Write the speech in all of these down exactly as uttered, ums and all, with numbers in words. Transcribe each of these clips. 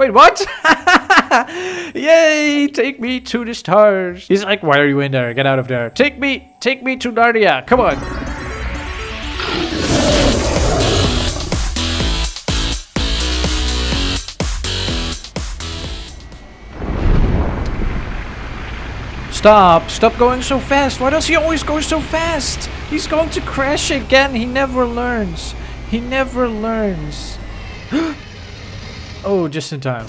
Wait, what? Yay, take me to the stars. He's like, why are you in there? Get out of there. Take me, take me to Narnia. Come on. Stop, stop going so fast. Why does he always go so fast? He's going to crash again. He never learns. He never learns. Oh, just in time.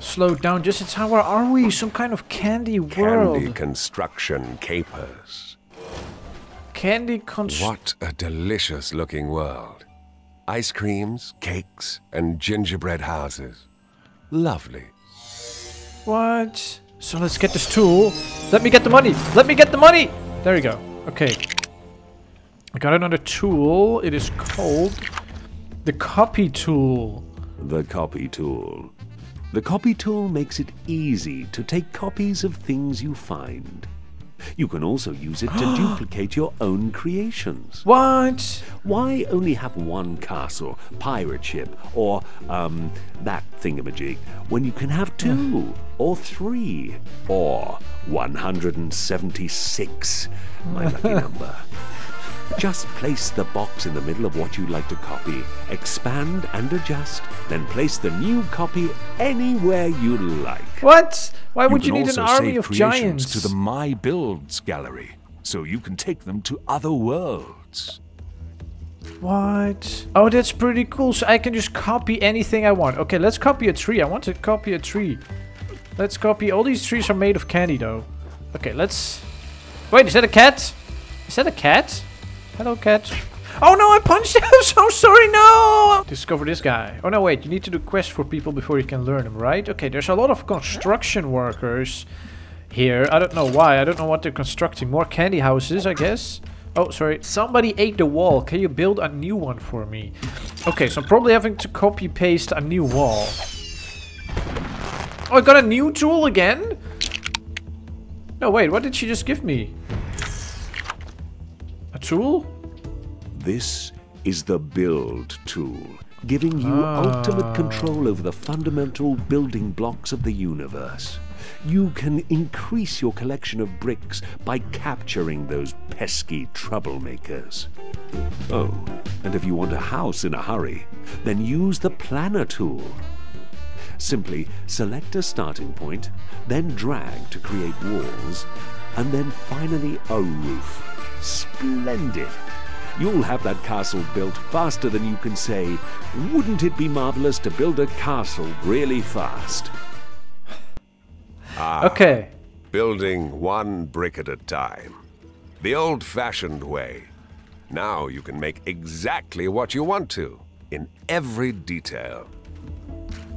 Slow down, just in time. Where are we? Some kind of candy world. Candy construction capers. Candy const- What a delicious looking world. Ice creams, cakes, and gingerbread houses. Lovely. What? So let's get this tool. Let me get the money. Let me get the money. There you go. Okay. I got another tool. It is called the copy tool. The copy tool. The copy tool makes it easy to take copies of things you find. You can also use it to duplicate your own creations. What? Why only have one castle, pirate ship, or um, that thingamajig when you can have two, or three, or one hundred seventy-six, my lucky number. Just place the box in the middle of what you'd like to copy, expand and adjust, then place the new copy anywhere you like. What? Why would you, you need an army of giants? To the My Builds gallery, so you can take them to other worlds. What? Oh, that's pretty cool. So I can just copy anything I want. Okay, let's copy a tree. I want to copy a tree. Let's copy. All these trees are made of candy, though. Okay, let's. Wait, is that a cat? Is that a cat? Hello, cat. Oh no, I punched him. I'm so sorry. No. Discover this guy. Oh no, wait. You need to do quests for people before you can learn them, right? Okay, there's a lot of construction workers here. I don't know why. I don't know what they're constructing. More candy houses, I guess. Oh, sorry. Somebody ate the wall. Can you build a new one for me? Okay, so I'm probably having to copy paste a new wall. Oh, I got a new tool again? No, wait. What did she just give me? Tool? This is the build tool, giving you ah. ultimate control over the fundamental building blocks of the universe. You can increase your collection of bricks by capturing those pesky troublemakers. Oh, and if you want a house in a hurry, then use the planner tool. Simply select a starting point, then drag to create walls, and then finally a roof. Splendid! You'll have that castle built faster than you can say, wouldn't it be marvelous to build a castle really fast? Ah, okay. Building one brick at a time. The old-fashioned way. Now you can make exactly what you want to, in every detail.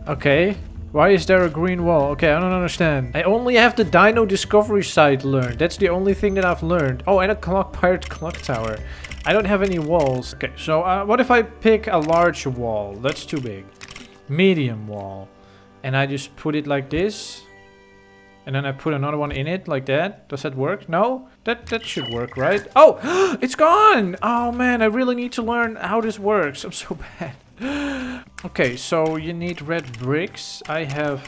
Okay. Why is there a green wall? Okay, I don't understand. I only have the Dino Discovery side learned. That's the only thing that I've learned. Oh, and a clock pirate clock tower. I don't have any walls. Okay, so uh, what if I pick a large wall? That's too big. Medium wall. And I just put it like this. And then I put another one in it like that. Does that work? No? That that should work, right? Oh, it's gone! Oh man, I really need to learn how this works. I'm so bad. Okay, so you need red bricks. I have...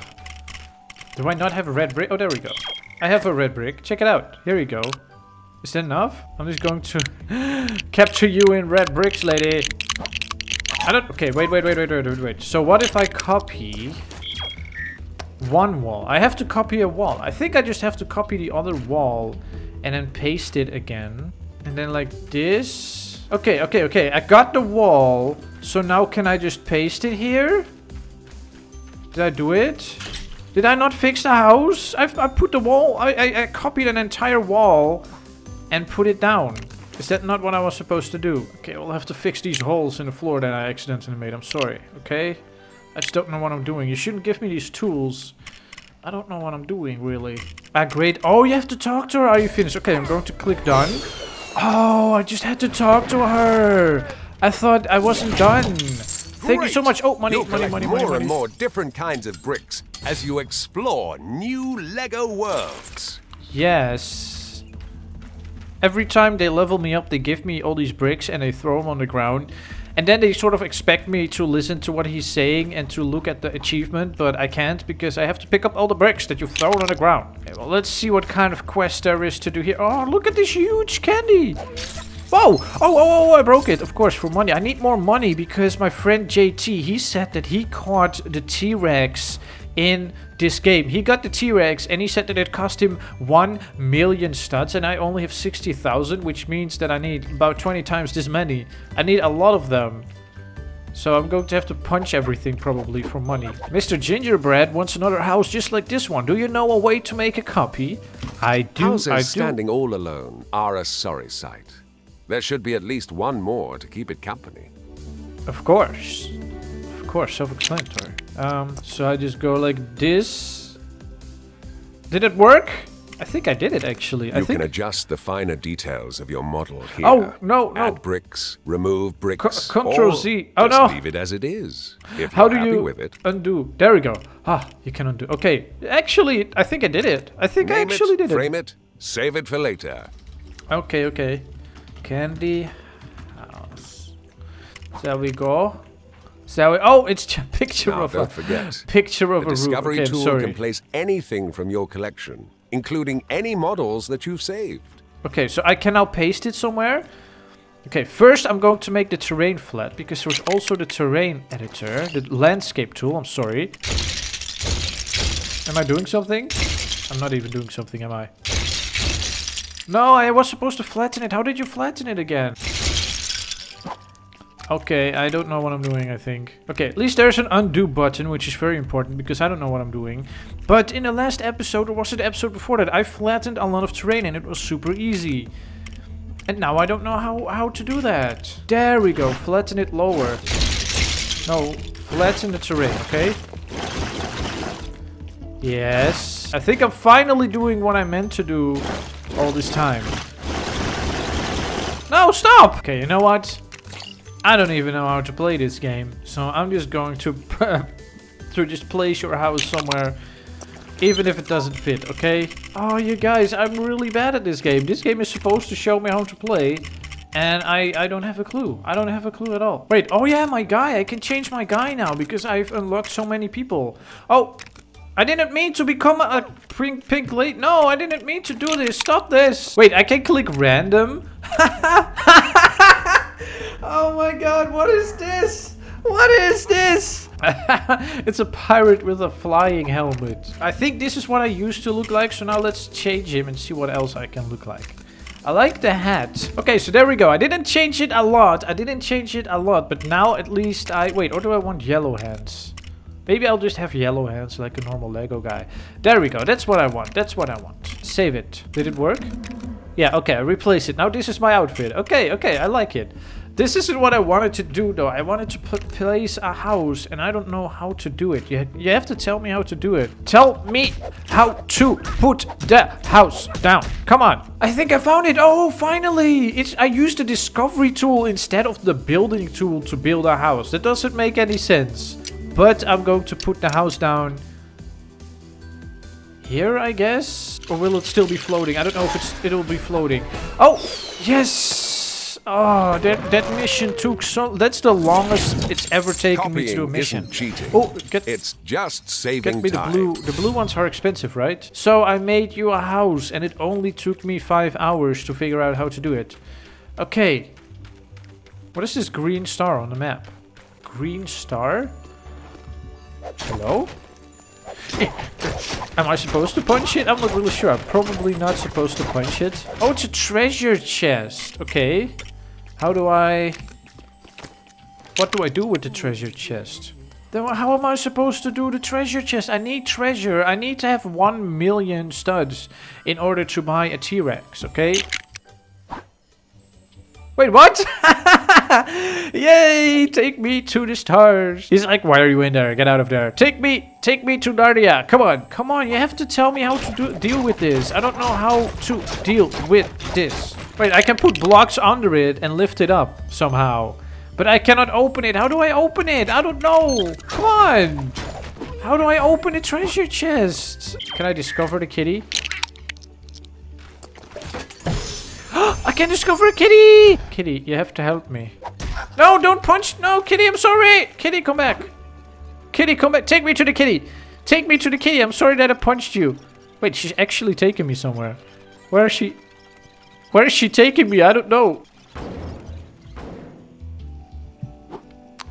Do I not have a red brick? Oh, there we go. I have a red brick. Check it out. Here we go. Is that enough? I'm just going to capture you in red bricks, lady. I don't... Okay, wait, wait, wait, wait, wait, wait, wait. So what if I copy one wall? I have to copy a wall. I think I just have to copy the other wall and then paste it again. And then like this. Okay, okay, okay. I got the wall... So now can I just paste it here? Did I do it? Did I not fix the house? I've, I put the wall... I, I, I copied an entire wall and put it down. Is that not what I was supposed to do? Okay, we'll have to fix these holes in the floor that I accidentally made. I'm sorry, okay? I just don't know what I'm doing. You shouldn't give me these tools. I don't know what I'm doing, really. Ah, great. Oh, you have to talk to her. Are you finished? Okay, I'm going to click done. Oh, I just had to talk to her. I thought I wasn't done. Thank Great. you so much. Oh, money, You'll money, money, money, more money. and more different kinds of bricks as you explore new LEGO worlds. Yes. Every time they level me up, they give me all these bricks and they throw them on the ground. And then they sort of expect me to listen to what he's saying and to look at the achievement, but I can't because I have to pick up all the bricks that you've thrown on the ground. Okay, well, let's see what kind of quest there is to do here. Oh, look at this huge candy! Whoa! Oh, oh, oh, I broke it, of course, for money. I need more money because my friend J T, he said that he caught the T-Rex in this game. He got the T-Rex and he said that it cost him one million studs, and I only have sixty thousand, which means that I need about twenty times this many. I need a lot of them. So I'm going to have to punch everything probably for money. Mister Gingerbread wants another house just like this one. Do you know a way to make a copy? I do, Houses I do. standing all alone are a sorry sight. There should be at least one more to keep it company. Of course. Of course, self-explanatory. Um, so I just go like this. Did it work? I think I did it actually. You I think... can adjust the finer details of your model here. Oh, no, no. Add bricks, remove bricks. C Control Z. Oh, just no. Leave it as it is. If How you're do happy you with it. undo? There we go. Ah, you can undo. Okay. Actually, I think I did it. I think Name I actually it, did it. Frame it, save it for later. Okay, okay. Candy house. There we go. So, oh, it's a picture now, of don't a forget, picture of the a discovery okay, tool can place anything from your collection, including any models that you've saved. Okay, so I can now paste it somewhere. Okay, first I'm going to make the terrain flat because there's also the terrain editor, the landscape tool. I'm sorry. Am I doing something? I'm not even doing something, am I? No, I was supposed to flatten it. How did you flatten it again? Okay, I don't know what I'm doing, I think. Okay, at least there's an undo button, which is very important because I don't know what I'm doing. But in the last episode, or was it the episode before that, I flattened a lot of terrain and it was super easy. And now I don't know how, how to do that. There we go, flatten it lower. No, flatten the terrain, okay? Yes. I think I'm finally doing what I meant to do all this time. No, stop! Okay, you know what? I don't even know how to play this game, so I'm just going to to just place your house somewhere, even if it doesn't fit, okay? Oh, you guys, I'm really bad at this game. This game is supposed to show me how to play, and I, I don't have a clue. I don't have a clue at all. Wait, oh yeah, my guy. I can change my guy now because I've unlocked so many people. Oh, I didn't mean to become a, a pink, pink lady. No, I didn't mean to do this. Stop this. Wait, I can click random? Oh my god, what is this? What is this? It's a pirate with a flying helmet. I think this is what I used to look like, so now let's change him and see what else I can look like. I like the hat. Okay, so there we go. I didn't change it a lot. I didn't change it a lot, but now at least I... Wait, or do I want yellow hands? Maybe I'll just have yellow hands like a normal Lego guy. There we go. That's what I want. That's what I want. Save it. Did it work? Yeah, okay. I replace it. Now this is my outfit. Okay, okay. I like it. This isn't what I wanted to do, though. I wanted to put, place a house, and I don't know how to do it. You, you have to tell me how to do it. Tell me how to put the house down. Come on. I think I found it. Oh, finally. It's, I used the discovery tool instead of the building tool to build a house. That doesn't make any sense. But I'm going to put the house down here, I guess. Or will it still be floating? I don't know if it's, it'll be floating. Oh, yes. Oh, that, that mission took so... That's the longest it's ever taken Copying me to do a mission. Cheating. Oh, get, it's just saving get me time. The blue, the blue ones are expensive, right? So I made you a house and it only took me five hours to figure out how to do it. Okay. What is this green star on the map? Green star? Hello? Am I supposed to punch it? I'm not really sure. I'm probably not supposed to punch it. Oh, it's a treasure chest. Okay. How do I... What do I do with the treasure chest? Then how am I supposed to do the treasure chest? I need treasure. I need to have one million studs in order to buy a T-Rex, okay? Wait, what? Yay! Take me to the stars. He's like, why are you in there? Get out of there. Take me! Take me to Narnia. Come on. Come on. You have to tell me how to do deal with this. I don't know how to deal with this. Wait, I can put blocks under it and lift it up somehow. But I cannot open it. How do I open it? I don't know. Come on. How do I open a treasure chest? Can I discover the kitty? I can discover a kitty! Kitty, you have to help me. No, don't punch. No, kitty, I'm sorry. Kitty, come back. Kitty, come back. Take me to the kitty. Take me to the kitty. I'm sorry that I punched you. Wait, she's actually taking me somewhere. Where is she? Where is she taking me? I don't know.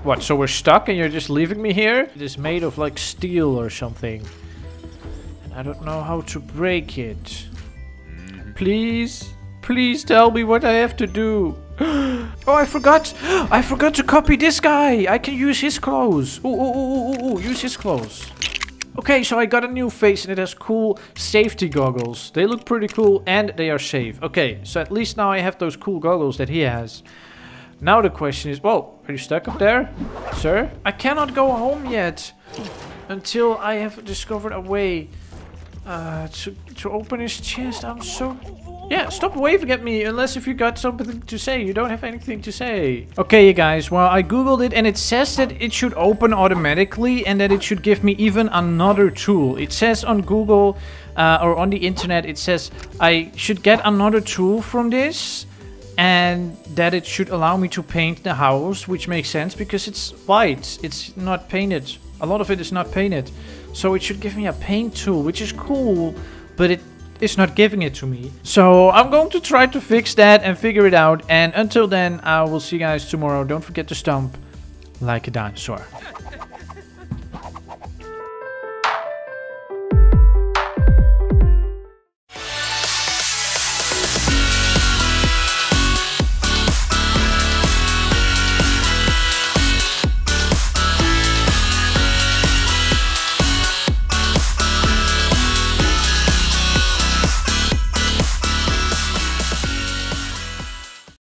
What, so we're stuck and you're just leaving me here? It is made of like steel or something. And I don't know how to break it. Please, please tell me what I have to do. Oh, I forgot. I forgot to copy this guy. I can use his clothes. Ooh, ooh, ooh, ooh, ooh, use his clothes. Okay, so I got a new face and it has cool safety goggles. They look pretty cool and they are safe. Okay, so at least now I have those cool goggles that he has. Now the question is, whoa, are you stuck up there, sir? I cannot go home yet until I have discovered a way uh, to, to open his chest. I'm so... Yeah, stop waving at me unless if you got something to say. You don't have anything to say. Okay, you guys. Well, I googled it and it says that it should open automatically and that it should give me even another tool. It says on Google uh, or on the internet, it says I should get another tool from this and that it should allow me to paint the house, which makes sense because it's white. It's not painted. A lot of it is not painted. So it should give me a paint tool, which is cool, but it... It's not giving it to me. So I'm going to try to fix that and figure it out. And until then, I will see you guys tomorrow. Don't forget to stomp like a dinosaur.